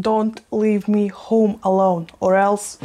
Don't leave me home alone, or else...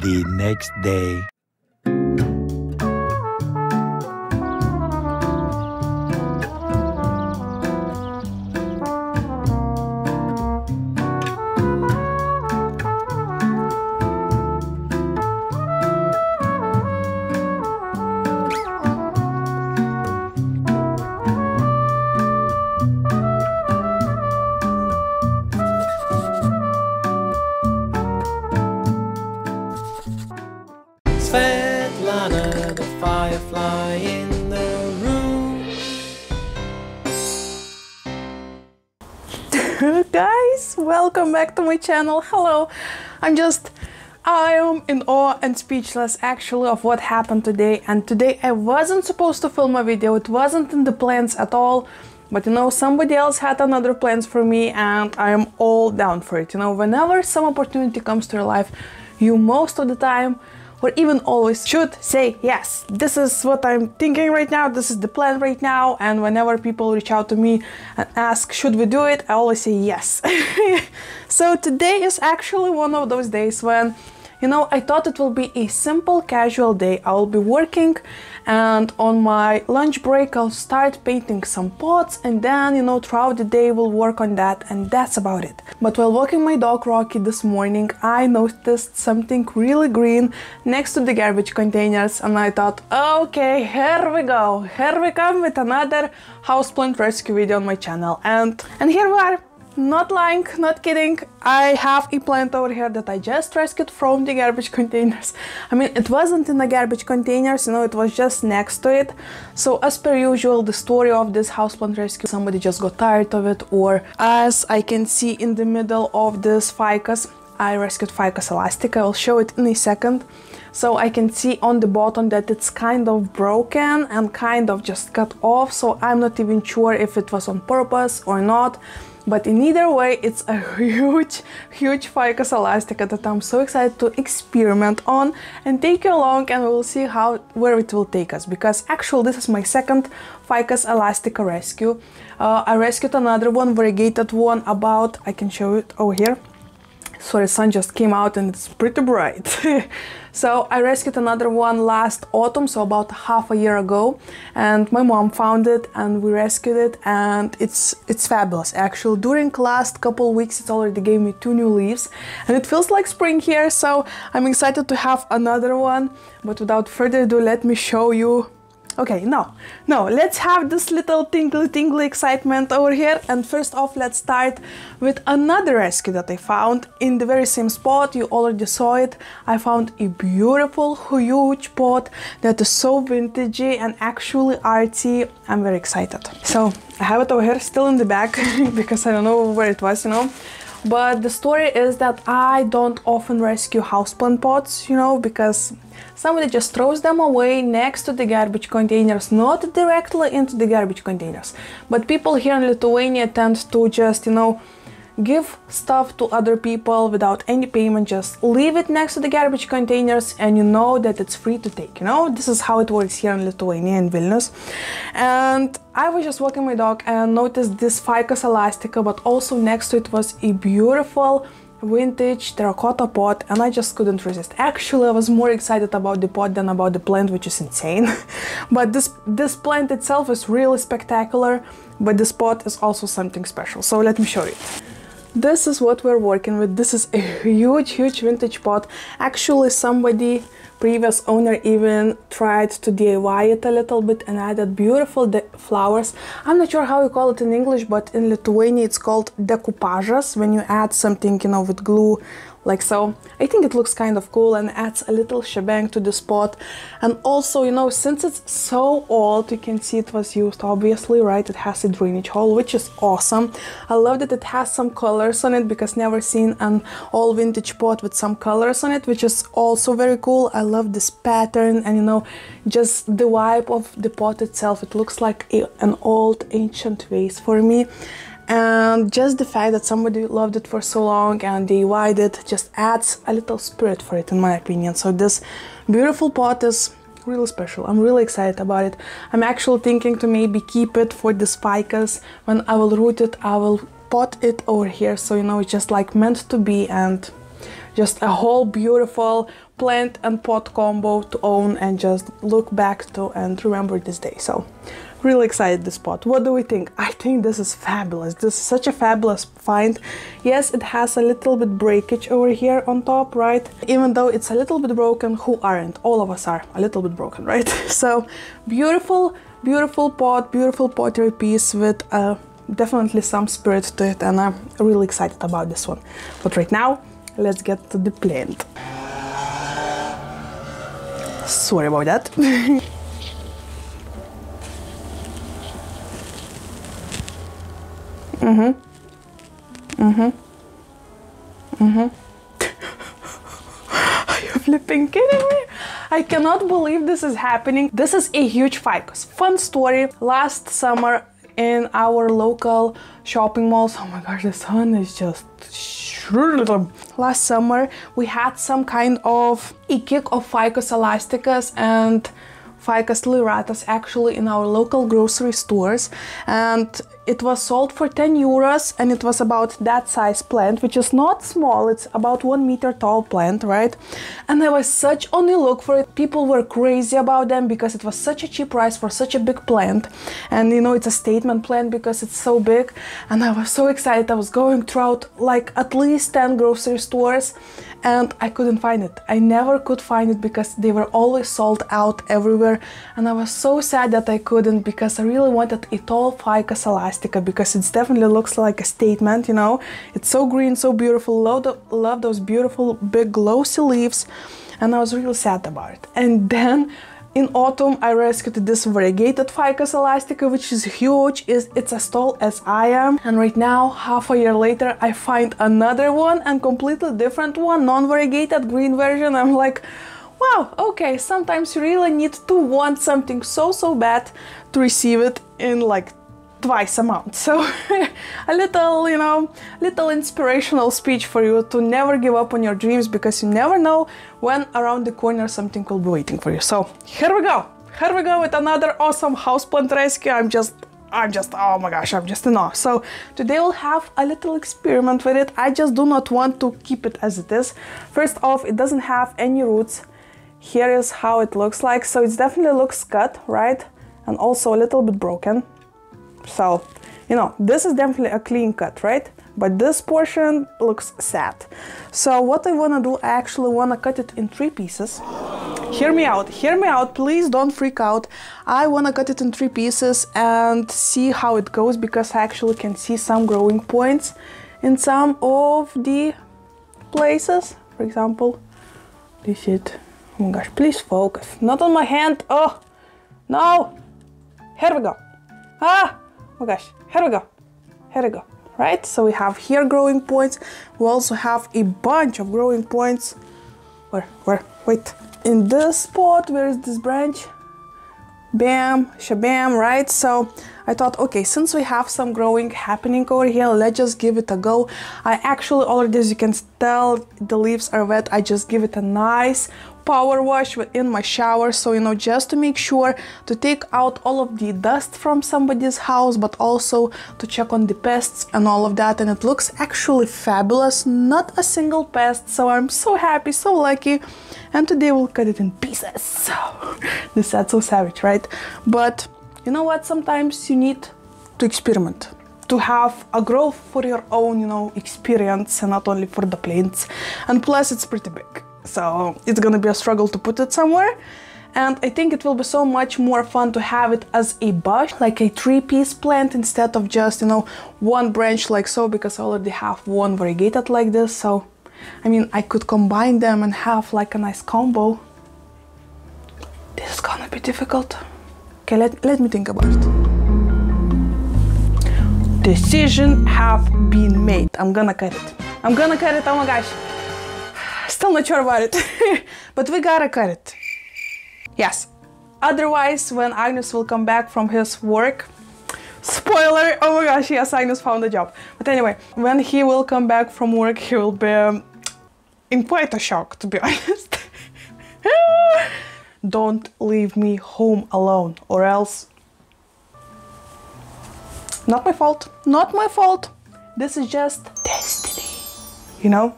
The next day. Guys, welcome back to my channel. Hello. I am in awe and speechless actually of what happened today. And today I wasn't supposed to film a video. It wasn't in the plans at all. But you know, somebody else had another plans for me and I am all down for it. You know, whenever some opportunity comes to your life, you most of the time or even always should say yes. This is what I'm thinking right now, this is the plan right now, and whenever people reach out to me and ask, should we do it, I always say yes. So today is actually one of those days when, you know, I thought it will be a simple casual day. I'll be working and on my lunch break I'll start painting some pots and then, you know, throughout the day we'll work on that and that's about it. But while walking my dog Rocky this morning, I noticed something really green next to the garbage containers and I thought, okay, here we go, here we come with another houseplant rescue video on my channel. And here we are. Not lying, not kidding, I have a plant over here that I just rescued from the garbage containers. I mean, it wasn't in the garbage containers, you know, it was just next to it. So as per usual, the story of this houseplant rescue, somebody just got tired of it, or as I can see in the middle of this ficus, I rescued ficus elastica, I'll show it in a second. So I can see on the bottom that it's kind of broken and kind of just cut off, so I'm not even sure if it was on purpose or not. But in either way, it's a huge ficus elastica that I'm so excited to experiment on and take you along, and we'll see where it will take us, because actually this is my second ficus elastica rescue. I rescued another one, variegated one about, I can show it over here. Sorry, sun just came out and it's pretty bright. So I rescued another one last autumn, so about half a year ago, and my mom found it and we rescued it, and it's fabulous actually. During last couple weeks it already gave me two new leaves and it feels like spring here, so I'm excited to have another one. But without further ado, let me show you. Okay, no, let's have this little tingly excitement over here. And first off, let's start with another rescue that I found in the very same spot. You already saw it. I found a beautiful, huge pot that is so vintagey and actually artsy. I'm very excited. So I have it over here, still in the bag, because I don't know where it was, you know. But the story is that I don't often rescue houseplant pots, you know, because somebody just throws them away next to the garbage containers, not directly into the garbage containers. But people here in Lithuania tend to just, you know, give stuff to other people without any payment, just leave it next to the garbage containers and you know that it's free to take, you know? This is how it works here in Lithuania, in Vilnius. And I was just walking my dog and noticed this Ficus elastica, but also next to it was a beautiful vintage terracotta pot, and I just couldn't resist. Actually, I was more excited about the pot than about the plant, which is insane. But this plant itself is really spectacular, but this pot is also something special. So let me show you. This is what we're working with. This is a huge vintage pot. Actually, somebody, previous owner, even tried to DIY it a little bit and added beautiful flowers. I'm not sure how you call it in English, but in Lithuania it's called decoupages, when you add something, you know, with glue, like so. I think it looks kind of cool and adds a little shebang to this pot. And also, you know, since it's so old, you can see it was used, obviously, right? It has a drainage hole, which is awesome. I love that it has some colors on it, because never seen an old vintage pot with some colors on it, which is also very cool. I love this pattern and, you know, just the vibe of the pot itself. It looks like an old ancient vase for me. And just the fact that somebody loved it for so long and DIY'd it just adds a little spirit for it, in my opinion. So this beautiful pot is really special. I'm really excited about it. I'm actually thinking to maybe keep it for this ficus. When I will root it, I will pot it over here. So, you know, it's just like meant to be, and just a whole beautiful plant and pot combo to own and just look back to and remember this day. So really excited this pot. What do we think? I think this is fabulous. This is such a fabulous find. Yes, it has a little bit breakage over here on top, right? Even though it's a little bit broken, who aren't? All of us are a little bit broken, right? So beautiful pot, beautiful pottery piece with definitely some spirit to it, and I'm really excited about this one. But right now, let's get to the plant. Sorry about that. Are you flipping kidding me? I cannot believe this is happening. This is a huge ficus. Fun story. Last summer in our local shopping malls, oh my gosh, the sun is just... Last summer we had some kind of a kick of Ficus elasticas and Ficus lyratas actually in our local grocery stores, and it was sold for 10 euros, and it was about that size plant, which is not small. It's about 1 meter tall plant, right? And I was such on the look for it. People were crazy about them because it was such a cheap price for such a big plant, and you know, it's a statement plant because it's so big. And I was so excited. I was going throughout like at least 10 grocery stores and I couldn't find it. I never could find it because they were always sold out everywhere, and I was so sad that I couldn't, because I really wanted a tall Ficus elastica, because it definitely looks like a statement, you know. It's so green, so beautiful. Love those beautiful big glossy leaves, and I was really sad about it. And then in autumn I rescued this variegated Ficus elastica, which is huge. It's as tall as I am, and right now, half a year later, I find another one and completely different one, non-variegated green version. I'm like, wow, okay, sometimes you really need to want something so bad to receive it in like twice amount. So a little, you know, little inspirational speech for you to never give up on your dreams, because you never know when around the corner something will be waiting for you. So here we go. Here we go with another awesome houseplant rescue. I'm just, oh my gosh, I'm just in awe. So today we'll have a little experiment with it. I just do not want to keep it as it is. First off, it doesn't have any roots. Here is how it looks like. So it definitely looks cut, right? And also a little bit broken. So, you know, this is definitely a clean cut, right? But this portion looks sad. So what I want to do, I actually want to cut it in 3 pieces. Hear me out, please don't freak out. I want to cut it in 3 pieces and see how it goes, because I actually can see some growing points in some of the places. For example, this shit. Oh my gosh, please focus. Not on my hand. Oh, no. Here we go. Ah! Oh my gosh, here we go, right? So we have here growing points. We also have a bunch of growing points. Wait, in this spot, where is this branch? bam, shabam, right? So I thought, okay, since we have some growing happening over here, let's just give it a go. I actually already, as you can tell, the leaves are wet. I just give it a nice power wash within my shower, so you know, just to make sure to take out all of the dust from somebody's house, but also to check on the pests and all of that. And it looks actually fabulous, not a single pest, so I'm so happy, so lucky. And today we'll cut it in pieces. So this sounds so savage, right? But you know what, sometimes you need to experiment, to have a growth for your own, you know, experience and not only for the plants. And plus it's pretty big, so it's gonna be a struggle to put it somewhere. And I think it will be so much more fun to have it as a bush, like a three-piece plant, instead of just, you know, one branch like so, because I already have one variegated like this. So I mean, I could combine them and have like a nice combo. This is gonna be difficult. Okay, let me think about it. Decision have been made. I'm gonna cut it. I'm gonna cut it, oh my gosh. Still not sure about it, but we gotta cut it. Yes, otherwise when Agnius will come back from his work, spoiler, oh my gosh, yes, Agnius found a job. But anyway, when he will come back from work, he will be in quite a shock, to be honest. Don't leave me home alone, or else. Not my fault, not my fault. This is just destiny, you know,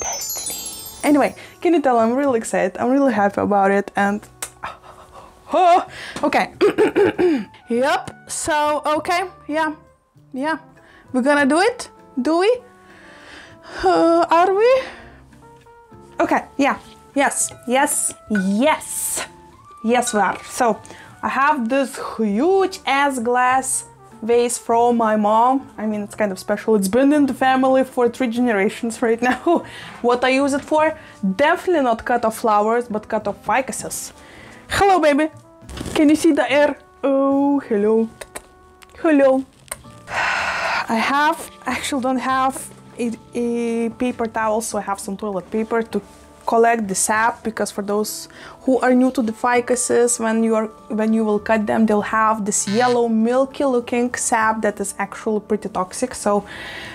destiny. Anyway, can you tell I'm really excited, I'm really happy about it. And oh, okay. Yep, so okay, yeah, we're gonna do it, do we? Are we? Okay, yeah. Yes we are. So I have this huge ass glass vase from my mom. I mean, it's kind of special. It's been in the family for 3 generations right now. What I use it for? Definitely not cut off flowers, but cut off ficuses. Hello, baby. Can you see the air? Oh, hello. Hello. I actually don't have a paper towel, so I have some toilet paper to collect the sap, because for those who are new to the ficuses, when you will cut them, they'll have this yellow milky looking sap that is actually pretty toxic. So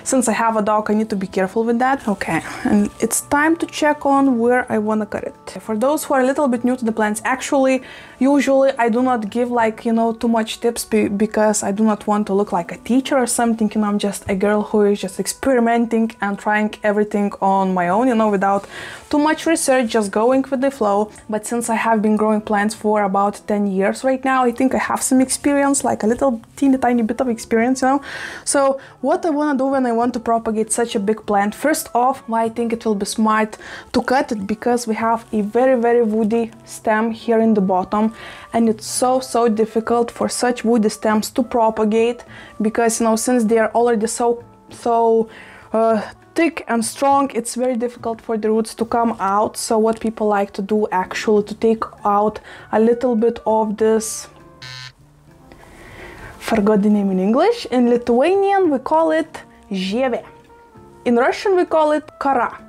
since I have a dog, I need to be careful with that. Okay, and it's time to check on where I want to cut it. For those who are a little bit new to the plants, actually usually I do not give, like, you know, too much tips because I do not want to look like a teacher or something. You know, I'm just a girl who is just experimenting and trying everything on my own, you know, without too much research, just going with the flow. But since I have been growing plants for about 10 years right now, I think I have some experience, like a little teeny tiny bit of experience, you know. So what I want to do when I want to propagate such a big plant, first off, I think it will be smart to cut it, because we have a very, very woody stem here in the bottom, and it's so difficult for such woody stems to propagate, because, you know, since they are already so thick and strong, it's very difficult for the roots to come out. So what people like to do actually to take out a little bit of this, forgot the name in English. In Lithuanian we call it žieve. In Russian we call it kara.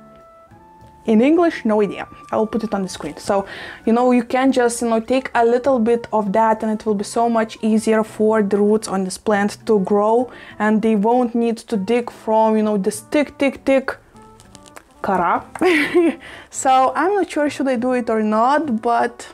In English, no idea. I will put it on the screen. So, you know, you can just, you know, take a little bit of that, and it will be so much easier for the roots on this plant to grow, and they won't need to dig from, you know, this thick kara. So I'm not sure should I do it or not, but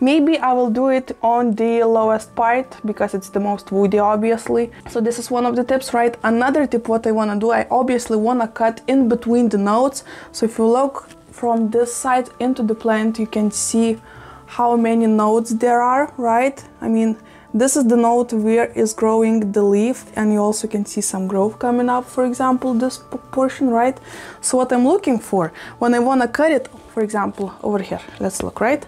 maybe I will do it on the lowest part, because it's the most woody, obviously. So this is one of the tips, right? Another tip what I want to do, I obviously want to cut in between the nodes. So if you look from this side into the plant, you can see how many nodes there are, right? I mean, this is the node where is growing the leaf, and you also can see some growth coming up, for example, this portion, right? So what I'm looking for, when I want to cut it, for example, over here, let's look, right?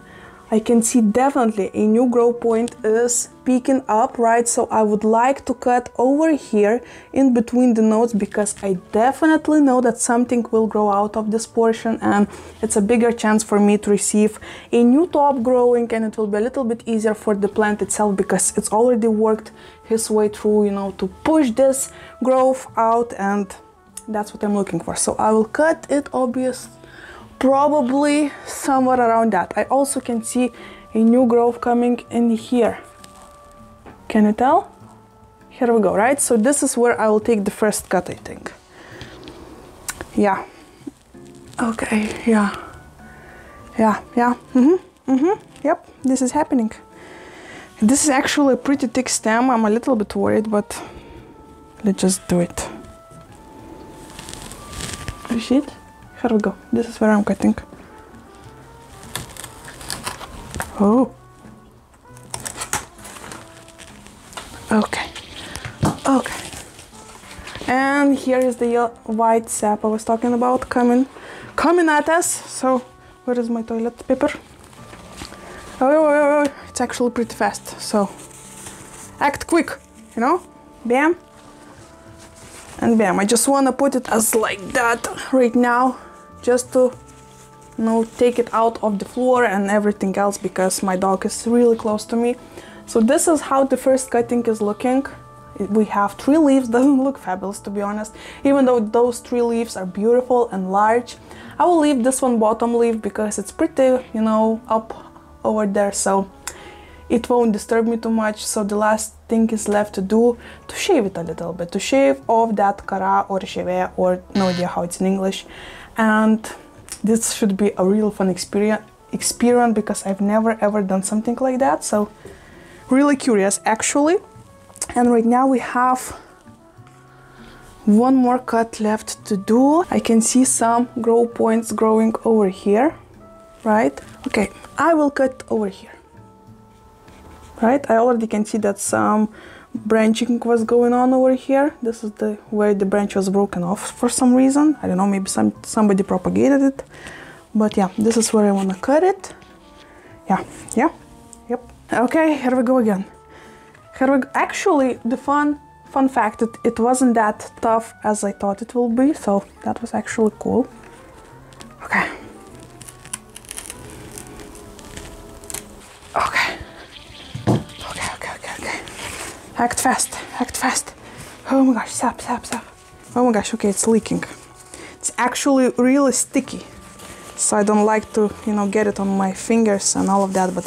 I can see definitely a new grow point is peeking up, right? So I would like to cut over here in between the nodes, because I definitely know that something will grow out of this portion, and it's a bigger chance for me to receive a new top growing, and it will be a little bit easier for the plant itself, because it's already worked his way through, you know, to push this growth out, and that's what I'm looking for. So I will cut it, obviously, probably somewhere around that. I also can see a new growth coming in here. Can you tell? Here we go, right? So this is where I will take the first cut, I think. Yeah. Okay, yeah. Yeah, yeah. Mm-hmm, mm-hmm. Yep, this is happening. This is actually a pretty thick stem. I'm a little bit worried, but let's just do it. You see it? Here we go. This is where I'm cutting. Oh. Okay. Okay. And here is the white sap I was talking about coming at us. So, where is my toilet paper? Oh, it's actually pretty fast. So, act quick, you know? Bam. And bam. I just want to put it as like that right now, just to, you know, take it out of the floor and everything else, because my dog is really close to me. So this is how the first cutting is looking. We have 3 leaves. Doesn't look fabulous, to be honest, even though those 3 leaves are beautiful and large. I will leave this one bottom leaf because it's pretty, you know, up over there, so it won't disturb me too much. So the last thing is left to do, to shave it a little bit, to shave off that kara or žieve, or no idea how it's in English. And this should be a real fun experience because I've never ever done something like that. So really curious, actually. And right now we have one more cut left to do. I can see some grow points growing over here, right? Okay, I will cut over here. Right, I already can see that some branching was going on over here. This is the where the branch was broken off for some reason. I don't know, maybe somebody propagated it. But yeah, this is where I want to cut it. Yeah, yeah, yep. Okay, here we go again. Here we go. Actually, the fun fact, it wasn't that tough as I thought it will be. So that was actually cool. Okay. Okay. Act fast, act fast. Oh my gosh, sap, sap, sap. Oh my gosh, okay, it's leaking. It's actually really sticky. So I don't like to, you know, get it on my fingers and all of that, but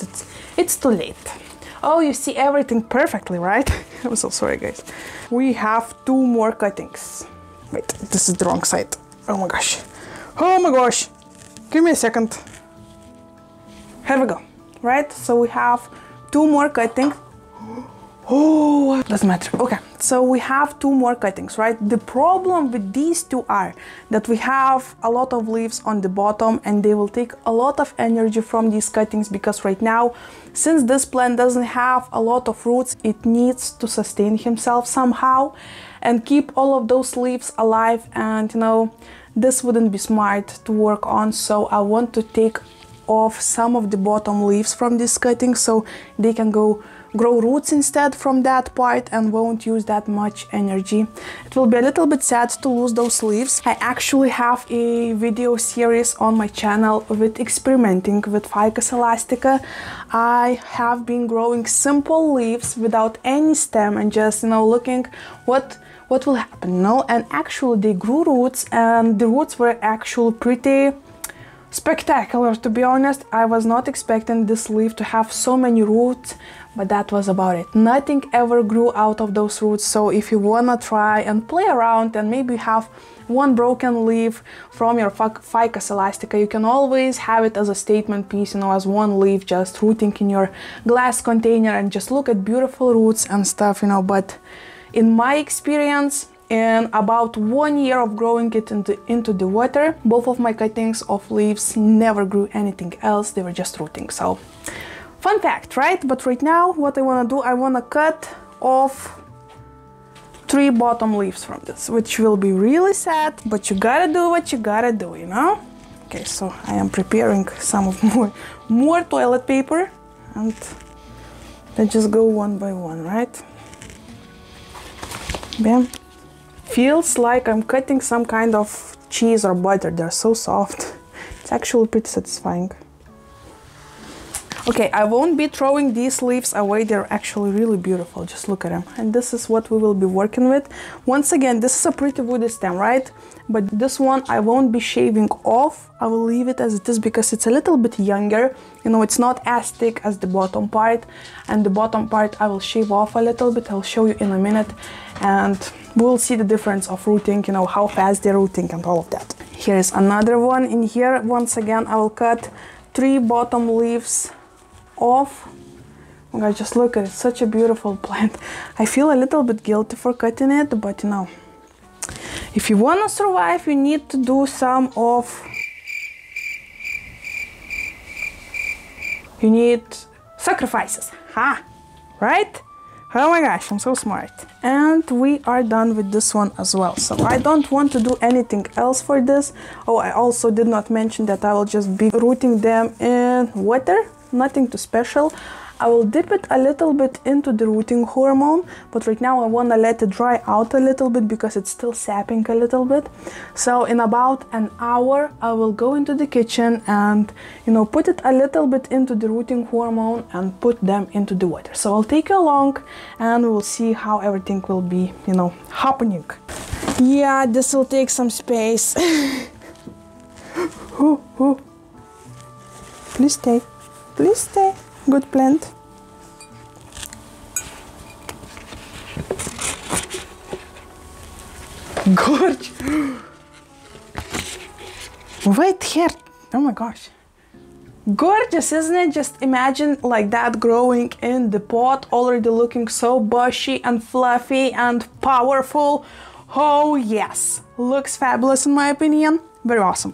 it's too late. Oh, you see everything perfectly, right? I'm so sorry, guys. We have 2 more cuttings. Wait, this is the wrong side. Oh my gosh. Oh my gosh. Give me a second. Here we go, right? So we have 2 more cuttings. Oh, doesn't matter. Okay, so we have 2 more cuttings, right? The problem with these 2 are that we have a lot of leaves on the bottom, and they will take a lot of energy from these cuttings, because right now, since this plant doesn't have a lot of roots, it needs to sustain himself somehow and keep all of those leaves alive. And you know, this wouldn't be smart to work on, so I want to take off some of the bottom leaves from this cutting so they can go grow roots instead from that part and won't use that much energy. It will be a little bit sad to lose those leaves. I actually have a video series on my channel with experimenting with Ficus elastica. I have been growing simple leaves without any stem and just, you know, looking what will happen, no? And actually they grew roots, and the roots were actually pretty spectacular, to be honest. I was not expecting this leaf to have so many roots, but that was about it. Nothing ever grew out of those roots, so if you wanna try and play around and maybe have one broken leaf from your Ficus elastica, you can always have it as a statement piece, you know, as one leaf just rooting in your glass container, and just look at beautiful roots and stuff, you know. But in my experience, in about 1 year of growing it into the water, both of my cuttings of leaves never grew anything else. They were just rooting. So, fun fact, right? But right now, what I want to do, I want to cut off 3 bottom leaves from this, which will be really sad, but you gotta do what you gotta do, you know? Okay, so I am preparing some of more toilet paper, and let's just go one by one, right? Bam. Feels like I'm cutting some kind of cheese or butter. They're so soft. It's actually pretty satisfying. Okay, I won't be throwing these leaves away. They're actually really beautiful. Just look at them. And this is what we will be working with. Once again, this is a pretty woody stem, right? But this one I won't be shaving off. I will leave it as it is because it's a little bit younger. You know, it's not as thick as the bottom part. And the bottom part I will shave off a little bit. I'll show you in a minute. And we'll see the difference of rooting, you know, how fast they're rooting and all of that. Here is another one in here. Once again, I will cut 3 bottom leaves off. Oh guys, just look at it. It's such a beautiful plant. I feel a little bit guilty for cutting it, but you know, if you want to survive, you need to do some of... You need sacrifices, huh? Right? Oh my gosh, I'm so smart. And we are done with this one as well. So I don't want to do anything else for this. Oh, I also did not mention that I will just be rooting them in water. Nothing too special. I will dip it a little bit into the rooting hormone, but right now I want to let it dry out a little bit because it's still sapping a little bit. So in about an hour, I will go into the kitchen and, you know, put it a little bit into the rooting hormone and put them into the water. So I'll take you along and we'll see how everything will be, you know, happening. Yeah, this will take some space. Ooh, ooh. Please stay. Please stay. Good plant. Gorge. White hair. Oh my gosh. Gorgeous, isn't it? Just imagine like that growing in the pot, already looking so bushy and fluffy and powerful. Oh yes. Looks fabulous in my opinion. Very awesome.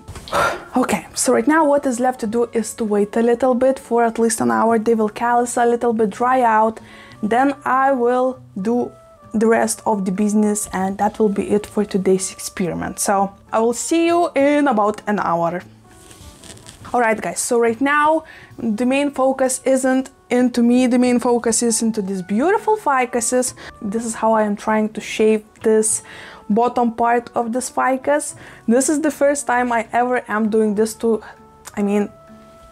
Okay, so right now what is left to do is to wait a little bit for at least an hour. They will callus a little bit, dry out. Then I will do the rest of the business and that will be it for today's experiment. So I will see you in about an hour. Alright guys, so right now the main focus isn't into me, the main focus is into these beautiful ficuses. This is how I am trying to shape this bottom part of this ficus. This is the first time I ever am doing this to, I mean,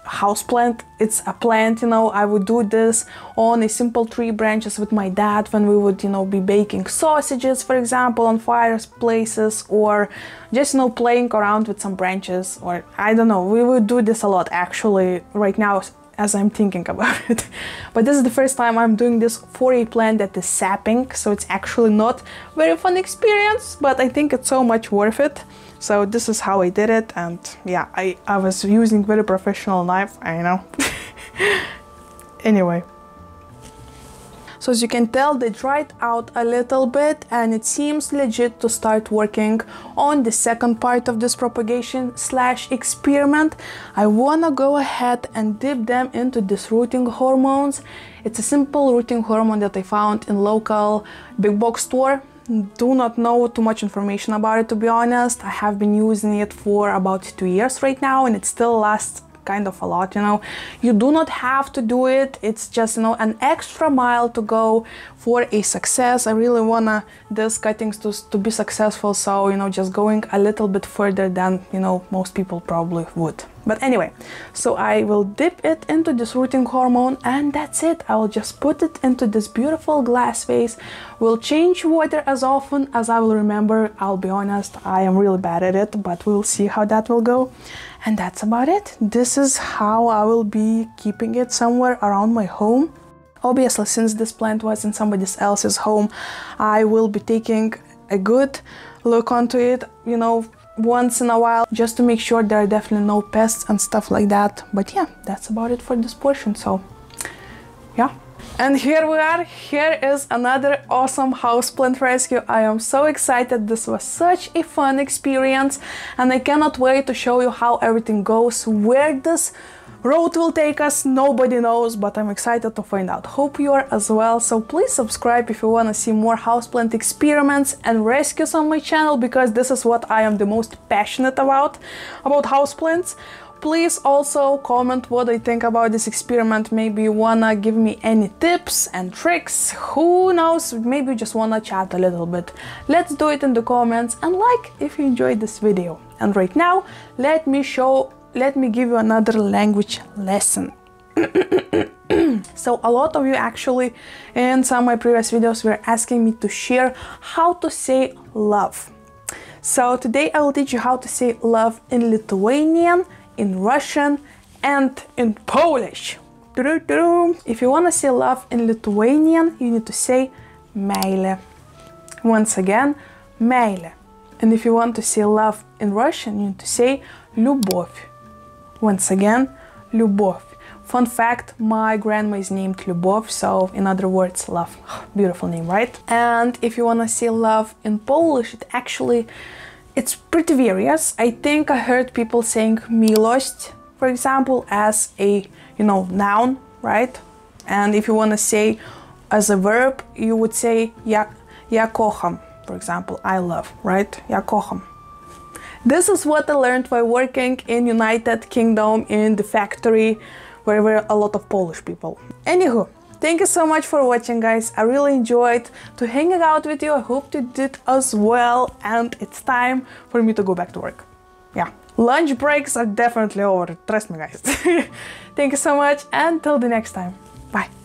houseplant. It's a plant, you know, I would do this on a simple tree branches with my dad when we would, you know, be baking sausages, for example, on fireplaces or just, you know, playing around with some branches or I don't know, we would do this a lot actually right now as I'm thinking about it. But this is the first time I'm doing this for a plant that is sapping, so it's actually not very fun experience, but I think it's so much worth it. So this is how I did it, and yeah, I was using very professional knife, I know. Anyway. So as you can tell, they dried out a little bit and it seems legit to start working on the second part of this propagation slash experiment. I wanna go ahead and dip them into this rooting hormones. It's a simple rooting hormone that I found in local big box store. Do not know too much information about it, to be honest. I have been using it for about 2 years right now and it still lasts kind of a lot, you know. You do not have to do it. It's just, you know, an extra mile to go for a success. I really want these cuttings to be successful, so, you know, just going a little bit further than, you know, most people probably would. But anyway, so I will dip it into this rooting hormone and that's it. I will just put it into this beautiful glass vase. We'll change water as often as I will remember. I'll be honest, I am really bad at it, but we'll see how that will go. And that's about it. This is how I will be keeping it somewhere around my home. Obviously, since this plant was in somebody else's home, I will be taking a good look onto it, you know, once in a while, just to make sure there are definitely no pests and stuff like that. But yeah, that's about it for this portion. So yeah. And here we are. Here is another awesome houseplant rescue. I am so excited. This was such a fun experience and I cannot wait to show you how everything goes, where this road will take us. Nobody knows, but I'm excited to find out. Hope you are as well. So please subscribe if you want to see more houseplant experiments and rescues on my channel, because this is what I am the most passionate about houseplants. Please also comment what I think about this experiment. Maybe you wanna give me any tips and tricks. Who knows? Maybe you just wanna chat a little bit. Let's do it in the comments and like if you enjoyed this video. And right now, let me give you another language lesson. So a lot of you actually in some of my previous videos were asking me to share how to say love. So today I will teach you how to say love in Lithuanian, in Russian and in Polish. If you want to say love in Lithuanian, you need to say Meile. Once again, Meile. And if you want to say love in Russian, you need to say Lyubov. Once again, Lyubov. Fun fact, my grandma is named Lyubov, so in other words, love. Beautiful name, right? And if you want to say love in Polish, it's pretty various. I think I heard people saying miłość, for example, as a, noun, right? And if you want to say as a verb, you would say ja kocham, for example, I love, right? Ja kocham. This is what I learned by working in United Kingdom in the factory where there were a lot of Polish people. Anywho, thank you so much for watching, guys. I really enjoyed to hanging out with you. I hope you did as well. And it's time for me to go back to work. Yeah, lunch breaks are definitely over. Trust me, guys. Thank you so much and till the next time. Bye.